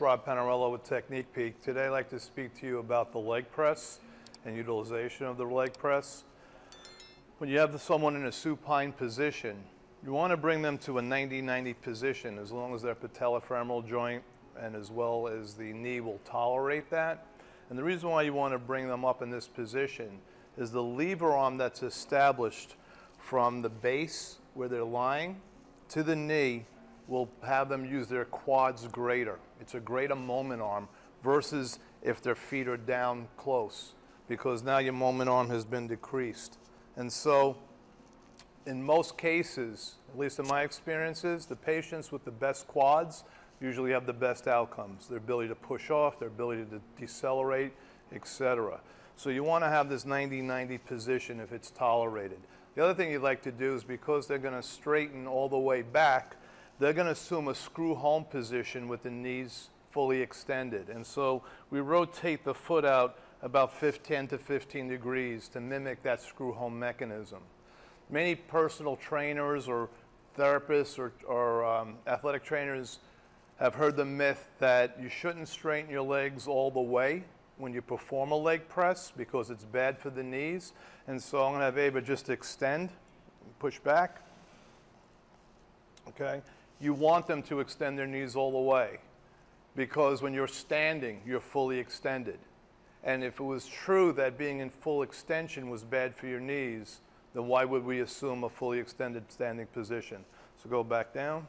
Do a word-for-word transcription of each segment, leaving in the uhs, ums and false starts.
Rob Panarello with Technique Peak. Today I'd like to speak to you about the leg press and utilization of the leg press. When you have someone in a supine position, you want to bring them to a ninety ninety position as long as their patellofemoral joint and as well as the knee will tolerate that. And the reason why you want to bring them up in this position is the lever arm that's established from the base where they're lying to the knee will have them use their quads greater. It's a greater moment arm versus if their feet are down close, because now your moment arm has been decreased. And so in most cases, at least in my experiences, the patients with the best quads usually have the best outcomes, their ability to push off, their ability to decelerate, et cetera. So you want to have this ninety ninety position if it's tolerated. The other thing you'd like to do is, because they're going to straighten all the way back, they're going to assume a screw home position with the knees fully extended. And so we rotate the foot out about ten to fifteen degrees to mimic that screw home mechanism. Many personal trainers or therapists or, or um, athletic trainers have heard the myth that you shouldn't straighten your legs all the way when you perform a leg press because it's bad for the knees. And so I'm going to have Ava just extend, push back. Okay? You want them to extend their knees all the way, because when you're standing, you're fully extended. And if it was true that being in full extension was bad for your knees, then why would we assume a fully extended standing position? So go back down.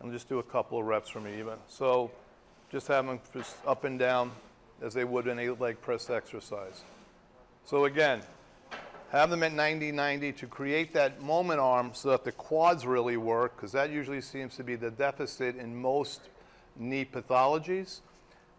And just do a couple of reps for me, even. So just have them up and down as they would in a leg press exercise. So again, have them at ninety ninety to create that moment arm so that the quads really work, because that usually seems to be the deficit in most knee pathologies.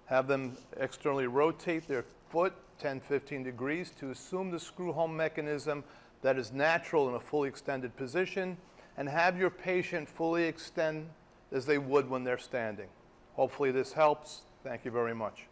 Have them externally rotate their foot ten to fifteen degrees to assume the screw home mechanism that is natural in a fully extended position, and have your patient fully extend as they would when they're standing. Hopefully this helps. Thank you very much.